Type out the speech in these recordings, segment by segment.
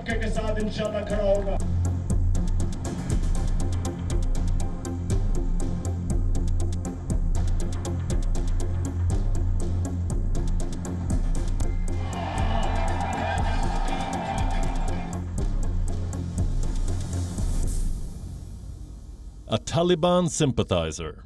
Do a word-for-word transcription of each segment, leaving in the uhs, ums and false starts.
तबके के साथ इंशाअल्लाह खड़ा होगा। A Taliban sympathizer.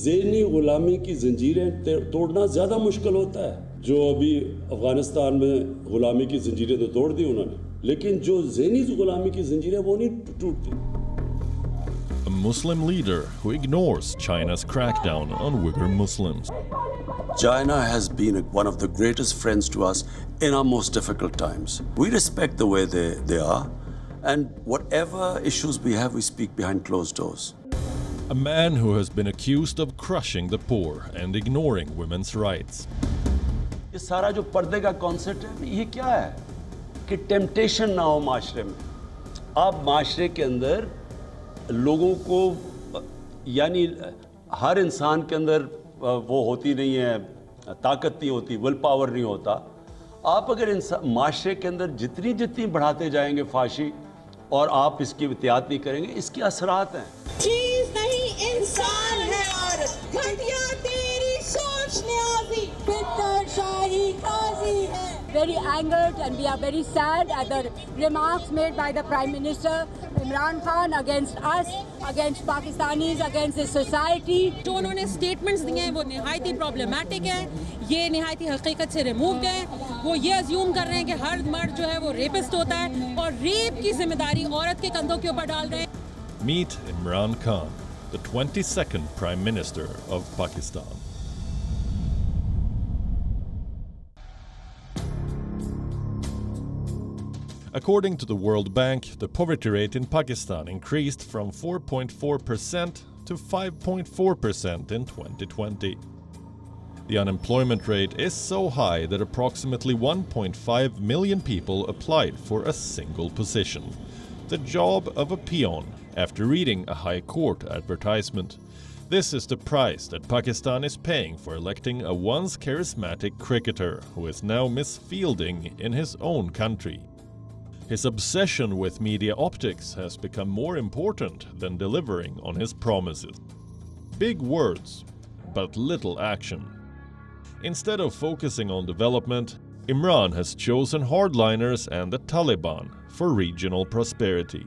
ज़हनी ग़ुलामी की ज़ंजीरें तोड़ना ज़्यादा मुश्किल होता है। जो अभी अफ़गानिस्तान में ग़ुलामी की ज़ंजीरें तो तोड़ दी उन्होंने, लेकिन जो ज़हनी ग़ुलामी की ज़ंजीरें वो नहीं टूटती। A Muslim leader who ignores China's crackdown on Uyghur Muslims. China has been one of the greatest friends to us in our most difficult times. We respect the way they, they are, and whatever issues we have, we speak behind closed doors. A man who has been accused of crushing the poor and ignoring women's rights. This सारा जो पर्दे का concept है, ये क्या है? कि temptation ना हो माशरे में। आप माशरे के अंदर लोगों को, यानी हर इंसान के अंदर वो होती नहीं है, ताकत नहीं होती, will power नहीं होता। आप अगर माशरे के अंदर जितनी जितनी बढ़ाते जाएंगे फाशी और आप इसकी एहतियात नहीं करेंगे, इसके असरात हैं। इंसान है औरत, घटिया तेरी सोच न्याजी, बितर शाही काजी है। Very angered and we are very sad at the remarks made by the Prime Minister Imran Khan against us, against Pakistanis, against this society. जो उन्होंने statements दिए हैं वो निहायत ही problematic है, ये निहायत ही हकीकत से removed है। वो ये assume कर रहे हैं कि हर मर्द जो है वो rapist होता है और rape की जिम्मेदारी औरत के कंधों के ऊपर डाल रहे हैं। Meet Imran Khan, the twenty-second Prime Minister of Pakistan. According to the World Bank, the poverty rate in Pakistan increased from four point four percent to five point four percent in twenty twenty. The unemployment rate is so high that approximately one point five million people applied for a single position, the job of a peon, after reading a high court advertisement. This is the price that Pakistan is paying for electing a once charismatic cricketer who is now misfielding in his own country. His obsession with media optics has become more important than delivering on his promises. Big words, but little action. Instead of focusing on development, Imran has chosen hardliners and the Taliban for regional prosperity.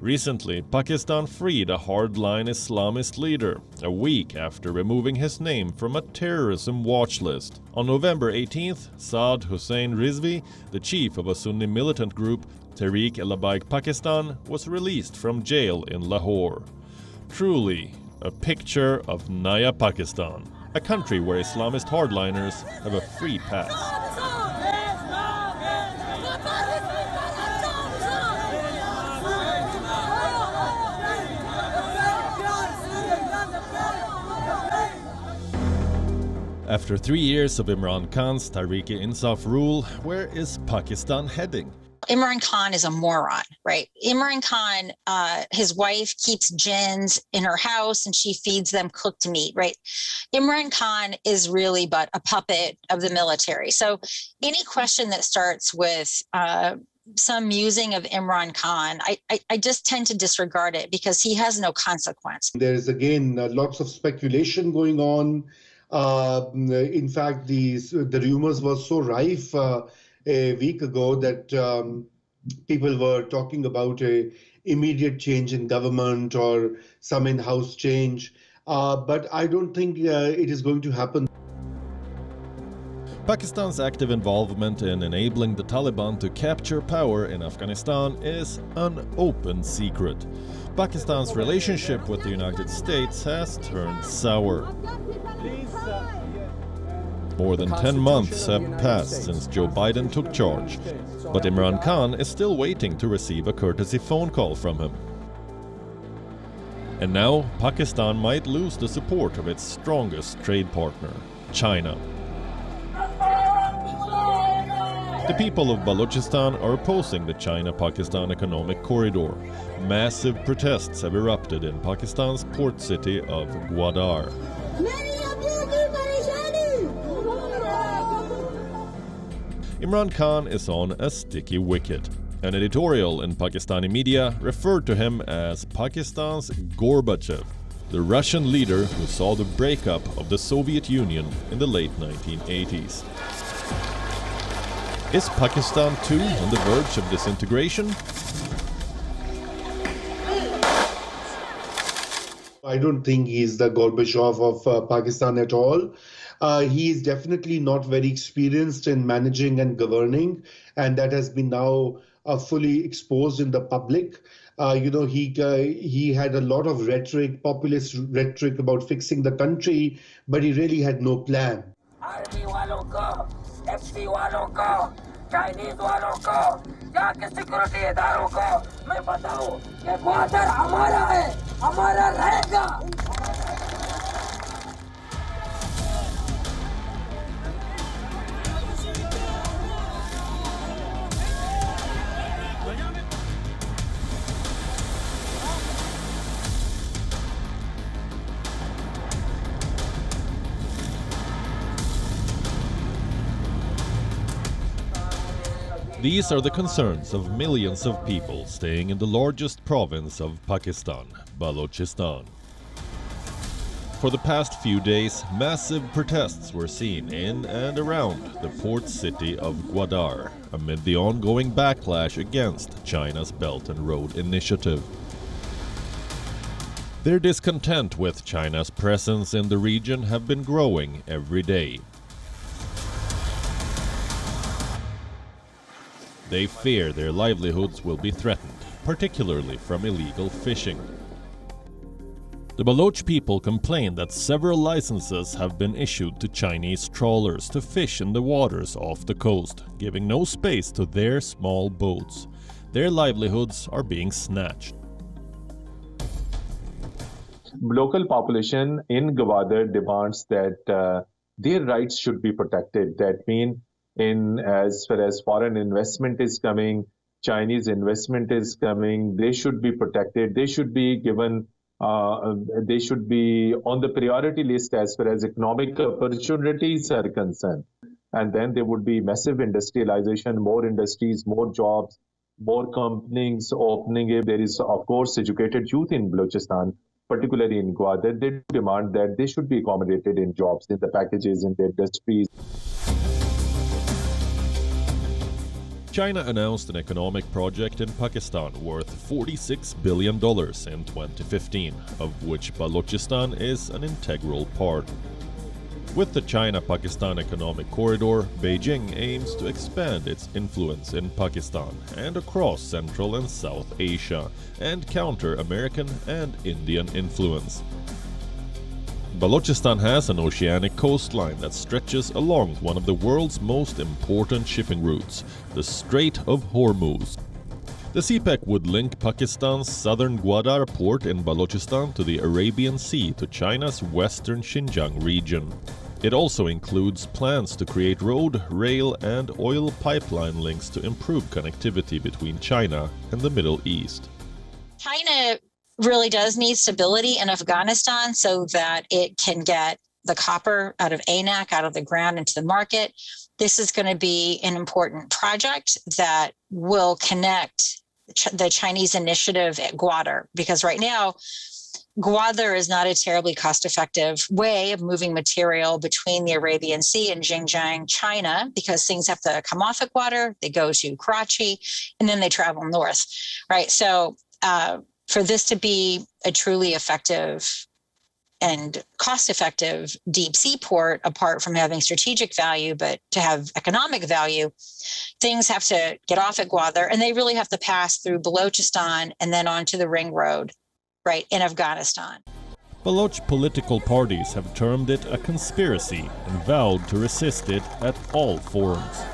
Recently, Pakistan freed a hardline Islamist leader, a week after removing his name from a terrorism watch list. On November eighteenth, Saad Hussein Rizvi, the chief of a Sunni militant group, Tehreek-e-Labbaik Pakistan, was released from jail in Lahore. Truly, a picture of Naya Pakistan, a country where Islamist hardliners have a free pass. After three years of Imran Khan's Tehreek-e-Insaf rule, where is Pakistan heading? Imran Khan is a moron, right? Imran Khan, uh, his wife keeps jinns in her house and she feeds them cooked meat, right? Imran Khan is really but a puppet of the military. So any question that starts with uh, some musing of Imran Khan, I, I, I just tend to disregard it because he has no consequence. There is, again, uh, lots of speculation going on. Uh, in fact, the, the rumors were so rife uh, a week ago that um, people were talking about a immediate change in government or some in-house change. Uh, but I don't think uh, it is going to happen. Pakistan's active involvement in enabling the Taliban to capture power in Afghanistan is an open secret. Pakistan's relationship with the United States has turned sour. More than ten months have passed since Joe Biden took charge, but Imran Khan is still waiting to receive a courtesy phone call from him. And now, Pakistan might lose the support of its strongest trade partner, China. The people of Balochistan are opposing the China-Pakistan Economic Corridor. Massive protests have erupted in Pakistan's port city of Gwadar. Imran Khan is on a sticky wicket. An editorial in Pakistani media referred to him as Pakistan's Gorbachev, the Russian leader who saw the breakup of the Soviet Union in the late nineteen eighties. Is Pakistan too on the verge of disintegration? I don't think he's the Gorbachev of uh, Pakistan at all. Uh, he is definitely not very experienced in managing and governing, and that has been now uh, fully exposed in the public. Uh, you know, he uh, he had a lot of rhetoric, populist rhetoric about fixing the country, but he really had no plan. Army walon ko, F C walon ko, Chinese walon ko, ya ke security idaron ko, main batau ke Gwadar hamara hai, hamara rahega. These are the concerns of millions of people staying in the largest province of Pakistan, Balochistan. For the past few days, massive protests were seen in and around the port city of Gwadar, amid the ongoing backlash against China's Belt and Road Initiative. Their discontent with China's presence in the region have been growing every day. They fear their livelihoods will be threatened, particularly from illegal fishing. The Baloch people complain that several licenses have been issued to Chinese trawlers to fish in the waters off the coast, giving no space to their small boats. Their livelihoods are being snatched. Local population in Gwadar demands that uh, their rights should be protected. That means in as far as foreign investment is coming, Chinese investment is coming, they should be protected, they should be given, uh, they should be on the priority list as far as economic opportunities are concerned. And then there would be massive industrialization, more industries, more jobs, more companies opening. There is, of course, educated youth in Balochistan, particularly in Gwadar. They demand that they should be accommodated in jobs, in the packages, in the industries. China announced an economic project in Pakistan worth forty-six billion dollars in twenty fifteen, of which Balochistan is an integral part. With the China-Pakistan Economic Corridor, Beijing aims to expand its influence in Pakistan and across Central and South Asia, and counter American and Indian influence. Balochistan has an oceanic coastline that stretches along one of the world's most important shipping routes, the Strait of Hormuz. The S I P E C would link Pakistan's southern Gwadar port in Balochistan to the Arabian Sea to China's western Xinjiang region. It also includes plans to create road, rail and oil pipeline links to improve connectivity between China and the Middle East. China really does need stability in Afghanistan so that it can get the copper out of Anak, out of the ground into the market. This is going to be an important project that will connect the Chinese initiative at Gwadar, because right now Gwadar is not a terribly cost-effective way of moving material between the Arabian Sea and Xinjiang, China, because things have to come off at Gwadar, they go to Karachi, and then they travel north, right? So, uh, for this to be a truly effective and cost-effective deep sea port, apart from having strategic value, but to have economic value, things have to get off at Gwadar, and they really have to pass through Balochistan and then onto the Ring Road, right, in Afghanistan. Baloch political parties have termed it a conspiracy and vowed to resist it at all forums.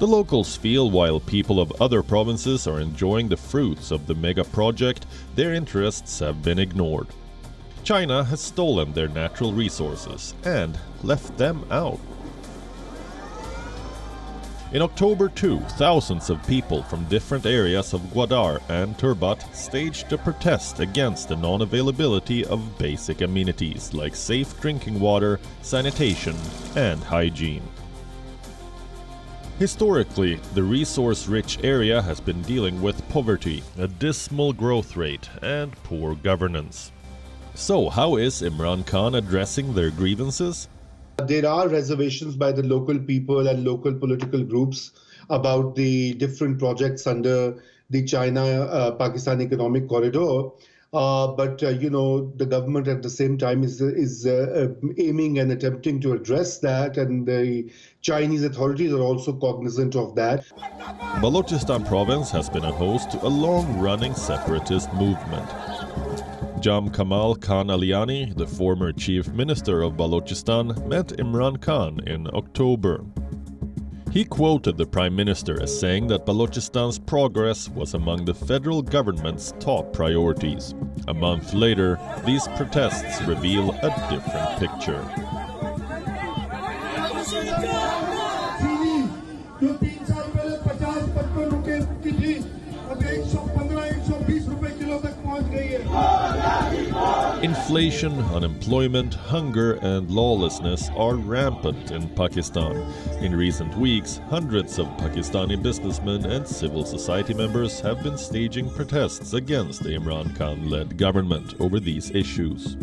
The locals feel while people of other provinces are enjoying the fruits of the mega project, their interests have been ignored. China has stolen their natural resources and left them out. In October too, thousands of people from different areas of Gwadar and Turbat staged a protest against the non-availability of basic amenities like safe drinking water, sanitation and hygiene. Historically, the resource-rich area has been dealing with poverty, a dismal growth rate, and poor governance. So, how is Imran Khan addressing their grievances? There are reservations by the local people and local political groups about the different projects under the China-Pakistan Economic Corridor. Uh, but, uh, you know, the government at the same time is, is uh, aiming and attempting to address that, and the Chinese authorities are also cognizant of that. Balochistan province has been a host to a long-running separatist movement. Jam Kamal Khan Aliani, the former chief minister of Balochistan, met Imran Khan in October. He quoted the Prime Minister as saying that Balochistan's progress was among the federal government's top priorities. A month later, these protests reveal a different picture. Inflation, unemployment, hunger and lawlessness are rampant in Pakistan. In recent weeks, hundreds of Pakistani businessmen and civil society members have been staging protests against the Imran Khan-led government over these issues.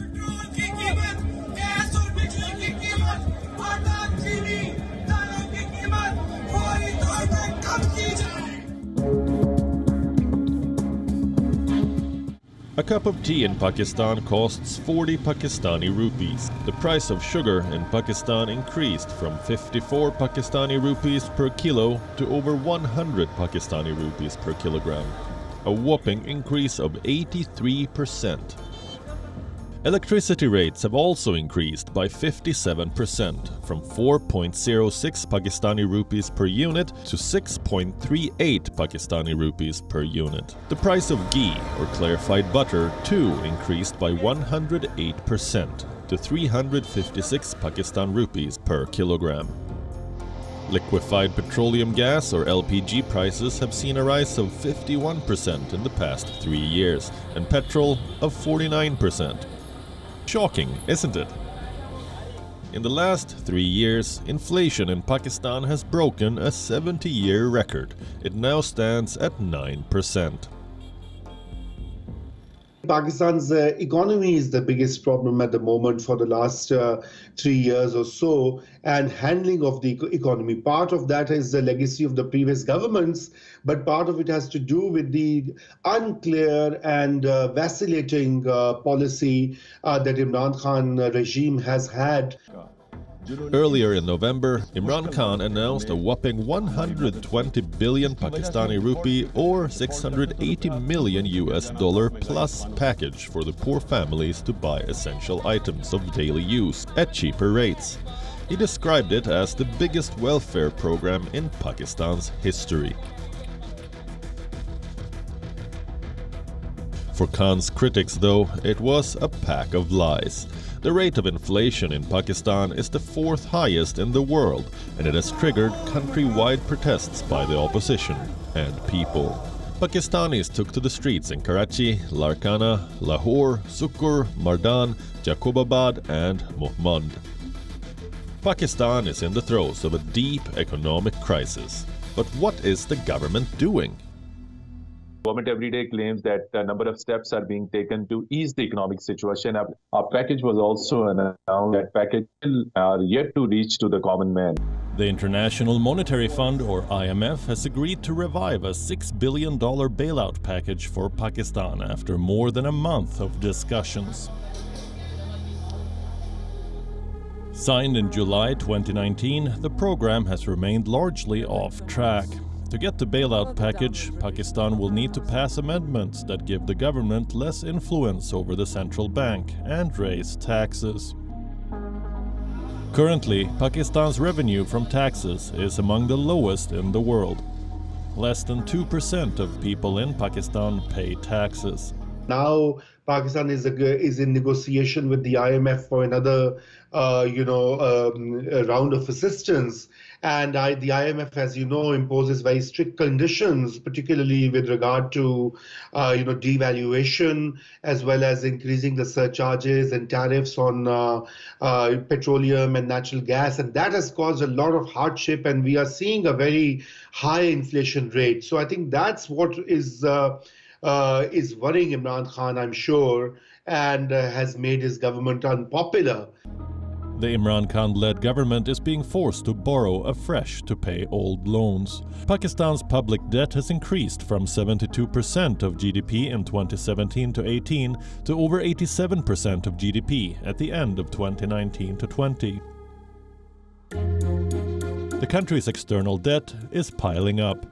A cup of tea in Pakistan costs forty Pakistani rupees. The price of sugar in Pakistan increased from fifty-four Pakistani rupees per kilo to over one hundred Pakistani rupees per kilogram, a whopping increase of eighty-three percent. Electricity rates have also increased by fifty-seven percent, from four point zero six Pakistani rupees per unit to six point three eight Pakistani rupees per unit. The price of ghee, or clarified butter, too increased by one hundred eight percent to three hundred fifty-six Pakistan rupees per kilogram. Liquefied petroleum gas, or L P G, prices have seen a rise of fifty-one percent in the past three years, and petrol of forty-nine percent. Shocking, isn't it? In the last three years, inflation in Pakistan has broken a seventy-year record. It now stands at nine percent. Pakistan's uh, economy is the biggest problem at the moment for the last uh, three years or so, and handling of the economy. Part of that is the legacy of the previous governments, but part of it has to do with the unclear and uh, vacillating uh, policy uh, that Imran Khan regime has had. Earlier in November, Imran Khan announced a whopping one hundred twenty billion Pakistani rupee, or six hundred eighty million U S dollar plus package for the poor families to buy essential items of daily use at cheaper rates. He described it as the biggest welfare program in Pakistan's history. For Khan's critics, though, it was a pack of lies. The rate of inflation in Pakistan is the fourth highest in the world, and it has triggered country-wide protests by the opposition and people. Pakistanis took to the streets in Karachi, Larkana, Lahore, Sukkur, Mardan, Jacobabad and Mohmand. Pakistan is in the throes of a deep economic crisis. But what is the government doing? The government every day claims that a number of steps are being taken to ease the economic situation. Our, our package was also announced. That package are yet to reach to the common man. The International Monetary Fund, or I M F, has agreed to revive a six billion dollar bailout package for Pakistan after more than a month of discussions. Signed in July twenty nineteen, the program has remained largely off track. To get the bailout package, Pakistan will need to pass amendments that give the government less influence over the central bank and raise taxes. Currently, Pakistan's revenue from taxes is among the lowest in the world. Less than two percent of people in Pakistan pay taxes. Now Pakistan is a, is in negotiation with the I M F for another, uh, you know, um, round of assistance. And I, the I M F, as you know, imposes very strict conditions, particularly with regard to, uh, you know, devaluation, as well as increasing the surcharges and tariffs on uh, uh, petroleum and natural gas. And that has caused a lot of hardship, and we are seeing a very high inflation rate. So I think that's what is uh, uh, is worrying Imran Khan, I'm sure, and uh, has made his government unpopular. The Imran Khan-led government is being forced to borrow afresh to pay old loans. Pakistan's public debt has increased from seventy-two percent of G D P in twenty seventeen to eighteen to over eighty-seven percent of G D P at the end of twenty nineteen to twenty. The country's external debt is piling up.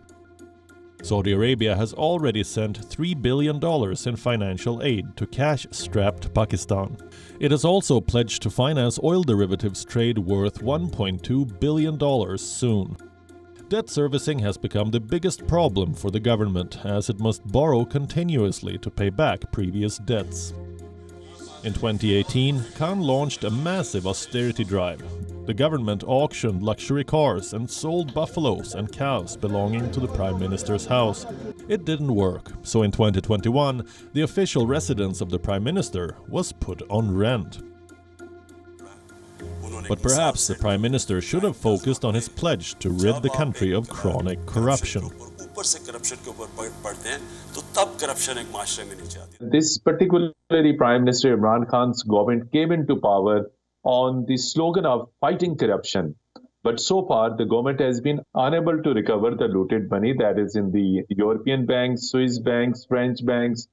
Saudi Arabia has already sent three billion dollars in financial aid to cash-strapped Pakistan. It has also pledged to finance oil derivatives trade worth one point two billion dollars soon. Debt servicing has become the biggest problem for the government, as it must borrow continuously to pay back previous debts. In twenty eighteen, Khan launched a massive austerity drive. The government auctioned luxury cars and sold buffaloes and cows belonging to the Prime Minister's house. It didn't work, so in twenty twenty-one, the official residence of the Prime Minister was put on rent. But perhaps the Prime Minister should have focused on his pledge to rid the country of chronic corruption. This particularly Prime Minister Imran Khan's government came into power on the slogan of fighting corruption. But so far, the government has been unable to recover the looted money that is in the European banks, Swiss banks, French banks,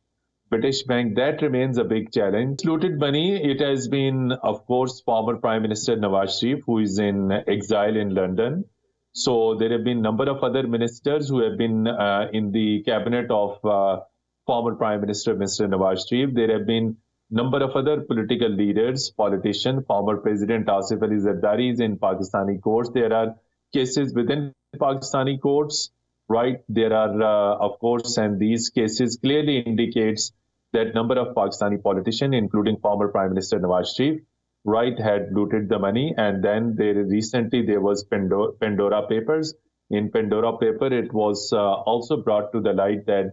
British bank. That remains a big challenge. Looted money, it has been, of course, former Prime Minister Nawaz Sharif, who is in exile in London. So there have been a number of other ministers who have been uh, in the cabinet of uh, former Prime Minister Mister Nawaz Sharif. There have been a number of other political leaders, politicians, former President Asif Ali Zardari is in Pakistani courts. There are cases within Pakistani courts, right? There are, uh, of course, and these cases clearly indicates that number of Pakistani politicians, including former Prime Minister Nawaz Sharif, right, had looted the money. And then there, recently there was Pandora, Pandora Papers. In Pandora Paper, it was uh, also brought to the light that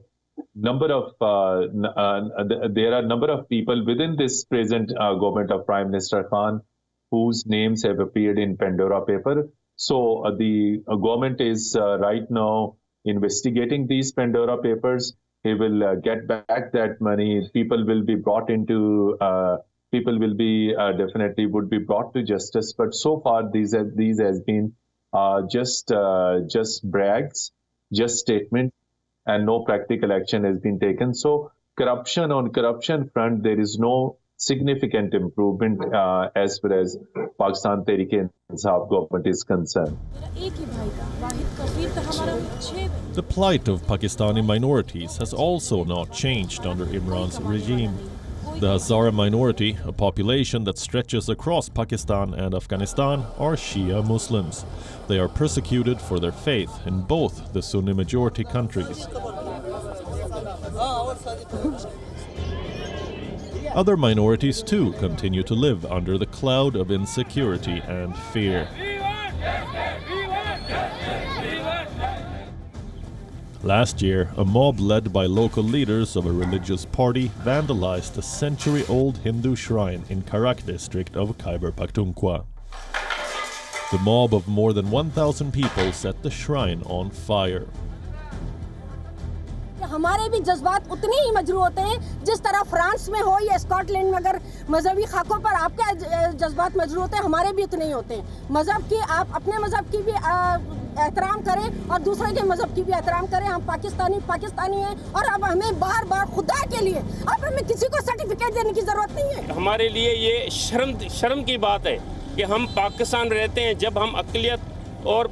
number of uh, uh, there are number of people within this present uh, government of Prime Minister Khan whose names have appeared in Pandora Paper. So uh, the uh, government is uh, right now investigating these Pandora Papers. He will uh, get back that money. People will be brought into uh, People will be uh, definitely would be brought to justice, but so far these have, these has been uh, just uh, just brags, just statement, and no practical action has been taken. So corruption on corruption front, there is no significant improvement uh, as far as Pakistan Tehreek-e-Insaf government is concerned. The plight of Pakistani minorities has also not changed under Imran's regime. The Hazara minority, a population that stretches across Pakistan and Afghanistan, are Shia Muslims. They are persecuted for their faith in both the Sunni majority countries. Other minorities too continue to live under the cloud of insecurity and fear. Last year, a mob led by local leaders of a religious party vandalized a century-old Hindu shrine in Karak district of Khyber Pakhtunkhwa. The mob of more than one thousand people set the shrine on fire. हमारे भी जज्बात उतने ही मजरूह होते हैं जिस तरह France में हो या स्कॉटलैंड में अगर मजहबी खाकों पर आपके जज्बात मजरूह होते हैं हमारे भी उतने ही होते हैं मजहब की आप अपने मजहब की भी एहतराम करें और दूसरे के मजहब की भी एहतराम करें हम पाकिस्तानी पाकिस्तानी हैं और अब हमें बार बार खुदा के लिए अब हमें किसी को सर्टिफिकेट देने की जरूरत नहीं है हमारे लिए ये शर्म शर्म की बात है कि हम पाकिस्तान रहते हैं जब हम अक्लियत और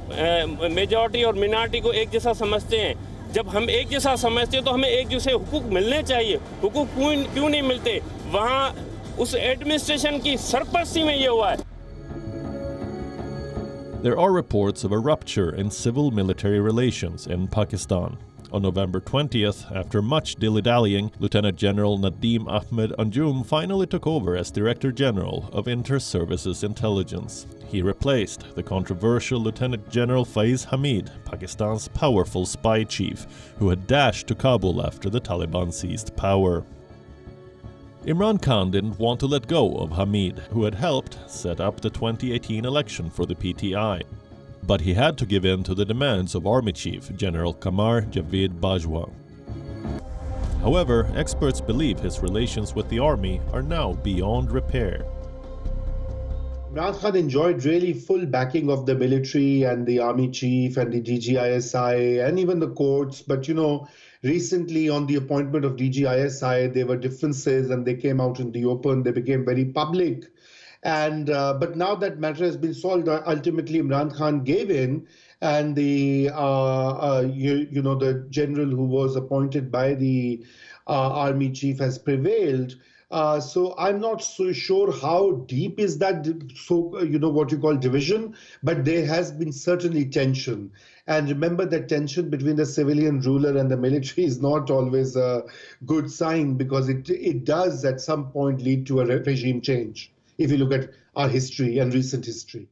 मेजॉरिटी और मिनॉरिटी को एक जैसा समझते हैं जब हम एक जैसा समझते हैं तो हमें एक दूसरे हुकूक मिलने चाहिए हुकूक क्यों नहीं मिलते वहाँ उस एडमिनिस्ट्रेशन की सरपरस्ती में ये हुआ है. There are reports of a rupture in civil-military relations in Pakistan. On November twentieth, after much dilly-dallying, Lieutenant General Nadeem Ahmed Anjum finally took over as Director General of Inter-Services Intelligence. He replaced the controversial Lieutenant General Faiz Hamid, Pakistan's powerful spy chief, who had dashed to Kabul after the Taliban seized power. Imran Khan didn't want to let go of Hamid, who had helped set up the twenty eighteen election for the P T I. But he had to give in to the demands of Army Chief General Qamar Javed Bajwa. However, experts believe his relations with the army are now beyond repair. Imran Khan enjoyed really full backing of the military and the army chief and the D G I S I and even the courts. But you know, recently on the appointment of D G I S I, there were differences and they came out in the open. They became very public. And uh, but now that matter has been solved. Ultimately, Imran Khan gave in, and the uh, uh, you, you know the general who was appointed by the uh, army chief has prevailed. Uh, so I'm not so sure how deep is that, so you know what you call division, but there has been certainly tension. And remember that tension between the civilian ruler and the military is not always a good sign, because it it does at some point lead to a regime change, if you look at our history and recent history.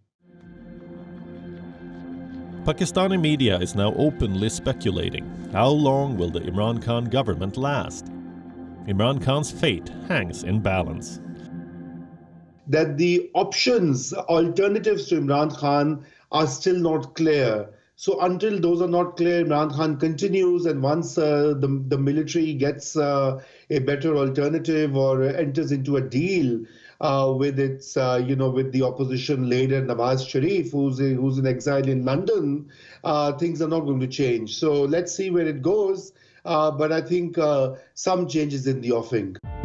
Pakistani media is now openly speculating, how long will the Imran Khan government last? Imran Khan's fate hangs in balance. That the options, alternatives to Imran Khan are still not clear. So until those are not clear, Imran Khan continues, and once uh, the, the military gets uh, a better alternative or enters into a deal Uh, with its, uh, you know, with the opposition leader Nawaz Sharif, who's a, who's in exile in London, uh, things are not going to change. So let's see where it goes. Uh, but I think uh, some changes in the offing.